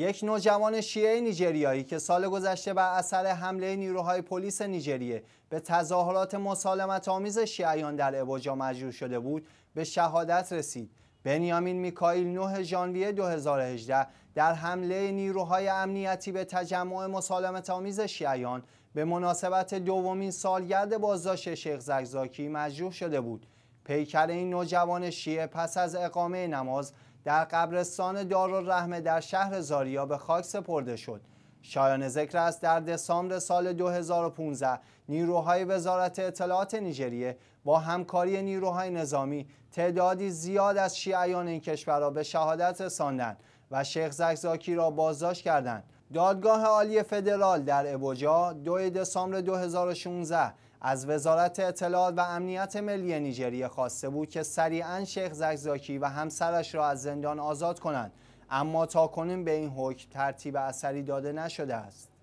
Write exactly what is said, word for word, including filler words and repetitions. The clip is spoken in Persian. یک نوجوان شیعه نیجریایی که سال گذشته بر اثر حمله نیروهای پلیس نیجریه به تظاهرات مسالمت‌آمیز شیعیان در ابوجا مجروح شده بود به شهادت رسید. بنیامین میکائیل نهم ژانویه دو هزار و هجده در حمله نیروهای امنیتی به تجمع مسالمت‌آمیز شیعیان به مناسبت دومین سالگرد بازداشت شیخ زکزاکی مجروح شده بود. پیکر این نوجوان شیعه پس از اقامه نماز در قبرستان دار الرحمه در شهر زاریا به خاک سپرده شد. شایان ذکر است در دسامبر سال دو هزار و پانزده نیروهای وزارت اطلاعات نیجریه با همکاری نیروهای نظامی تعدادی زیاد از شیعیان این کشور را به شهادت رساندند و شیخ زکزاکی را بازداشت کردند. دادگاه عالی فدرال در ابوجا دوم دسامبر دو هزار و شانزده از وزارت اطلاعات و امنیت ملی نیجریه خواسته بود که سریعا شیخ زکزاکی و همسرش را از زندان آزاد کنند، اما تاکنون به این حکم ترتیب اثری داده نشده است.